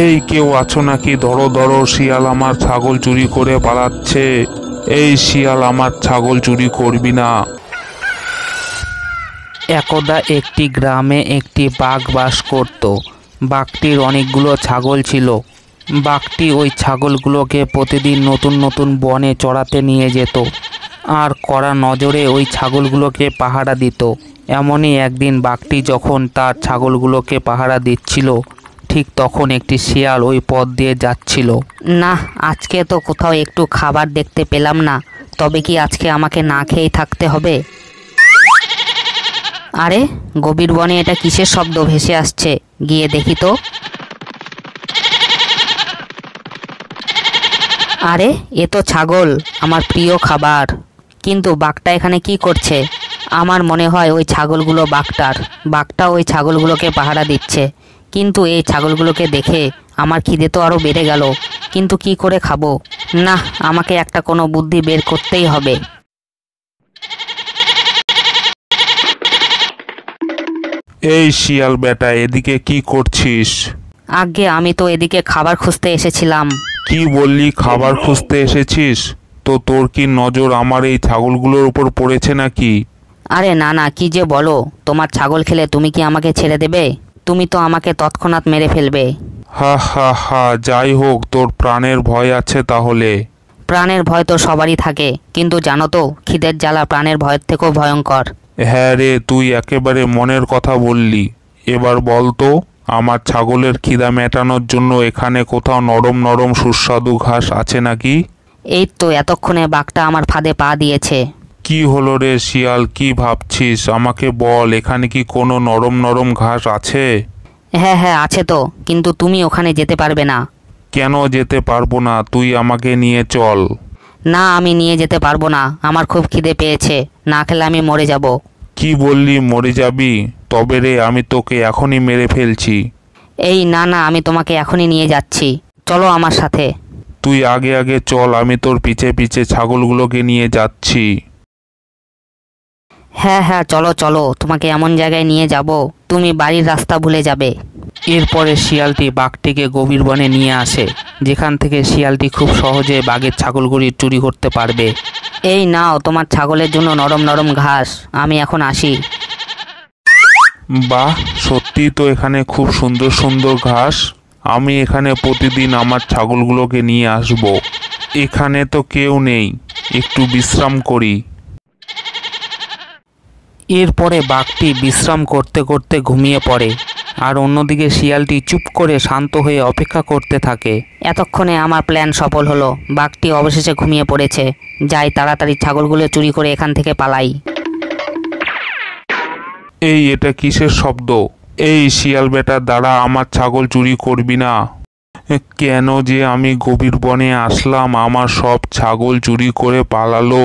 এই কেউ আছো নাকি? ধরো ধরো, শিয়াল আমার ছাগল চুরি করে পালাচ্ছে। এই শিয়াল আমার ছাগল চুরি করবি না। একদা একটি গ্রামে একটি বাঘ বাস করত। বাঘটির অনেকগুলো ছাগল ছিল। বাঘটি ওই ছাগলগুলোকে প্রতিদিন নতুন নতুন বনে চড়াতে নিয়ে যেত আর কড়া নজরে ওই ছাগলগুলোকে পাহারা দিত। এমনই একদিন বাঘটি যখন তার ছাগলগুলোকে পাহারা দিচ্ছিল, ঠিক তখন একটি শিয়াল ওই পথ দিয়ে যাচ্ছিল। না, আজকে তো কোথাও একটু খাবার দেখতে পেলাম না, তবে কি আজকে আমাকে না খেয়ে থাকতে হবে? আরে, গভীর বনে এটা কিসের শব্দ ভেসে আসছে? গিয়ে দেখি তো। আরে, এ তো ছাগল, আমার প্রিয় খাবার। কিন্তু বাঘটা এখানে কি করছে? আমার মনে হয় ওই ছাগলগুলো বাঘটার। বাঘটা ওই ছাগলগুলোকে পাহারা দিচ্ছে, কিন্তু এই ছাগলগুলোকে দেখে আমার খিদে তো আরও বেড়ে গেল। কিন্তু কি করে খাবো? না, আমাকে একটা কোনো বুদ্ধি বের করতেই হবে। এই শিয়াল বেটা, এদিকে কি করছিস? আগে আমি তো এদিকে খাবার খুঁজতে এসেছিলাম। কি বললি, খাবার খুঁজতে এসেছিস? তো তোর কি নজর আমার এই ছাগলগুলোর উপর পড়েছে নাকি? আরে না না, কি যে বলো, তোমার ছাগল খেলে তুমি কি আমাকে ছেড়ে দেবে? তুমি তো আমাকে তৎক্ষণাৎ মেরে ফেলবে। হা হা হা, যাই হোক, তোর প্রাণের ভয় আছে তাহলে। প্রাণের ভয় তো সবারই থাকে, কিন্তু জানো তো, খিদের জ্বালা প্রাণের ভয়ের থেকেও ভয়ঙ্কর। হ্যাঁ রে, তুই একেবারে মনের কথা বললি। এবার বল তো, আমার ছাগলের খিদা মেটানোর জন্য এখানে কোথাও নরম নরম সুস্বাদু ঘাস আছে নাকি? এই তো এতক্ষণে বাঘটা আমার ফাঁদে পা দিয়েছে। কি হলো রে শিয়াল, কি ভাবছিস? আমাকে বল, এখানে কি কোনো নরম নরম ঘাস আছে? হ্যাঁ হ্যাঁ আছে তো, কিন্তু তুমি ওখানে যেতে পারবে না। কেন যেতে পারবো না? তুই আমাকে নিয়ে চল। না, আমি নিয়ে যেতে পারবো না, আমার খুব খিদে পেয়েছে, না খেলে আমি মরে যাব। কি বললি, মরে যাবি? তবে রে, আমি তোকে এখনই মেরে ফেলছি। এই না না, আমি তোমাকে এখনই নিয়ে যাচ্ছি, চলো আমার সাথে। তুই আগে আগে চল, আমি তোর পিছে পিছে ছাগলগুলোকে নিয়ে যাচ্ছি। হ্যাঁ হ্যাঁ, চলো চলো, তোমাকে এমন জায়গায় নিয়ে যাব তুমি বাড়ির রাস্তা ভুলে যাবে। এরপরে শিয়ালটি বাঘটিকে গভীর বনে নিয়ে আসে, যেখান থেকে শিয়ালটি খুব সহজে বাঘের ছাগলগুলি চুরি করতে পারবে। এই নাও তোমার ছাগলের জন্য নরম নরম ঘাস, আমি এখন আসি। বাহ, সত্যি তো এখানে খুব সুন্দর সুন্দর ঘাস। আমি এখানে প্রতিদিন আমার ছাগলগুলোকে নিয়ে আসব। এখানে তো কেউ নেই, একটু বিশ্রাম করি। এরপরে বাঘটি বিশ্রাম করতে করতে ঘুমিয়ে পড়ে, আর অন্যদিকে শিয়ালটি চুপ করে শান্ত হয়ে অপেক্ষা করতে থাকে। এতক্ষণে আমার প্ল্যান সফল হলো, বাঘটি অবশেষে ঘুমিয়ে পড়েছে। যাই, তাড়াতাড়ি ছাগলগুলো চুরি করে এখান থেকে পালাই। এই, এটা কিসের শব্দ? এই শিয়াল বেটা দ্বারা আমার ছাগল চুরি করবি না। কেন যে আমি গভীর বনে আসলাম, আমার সব ছাগল চুরি করে পালালো।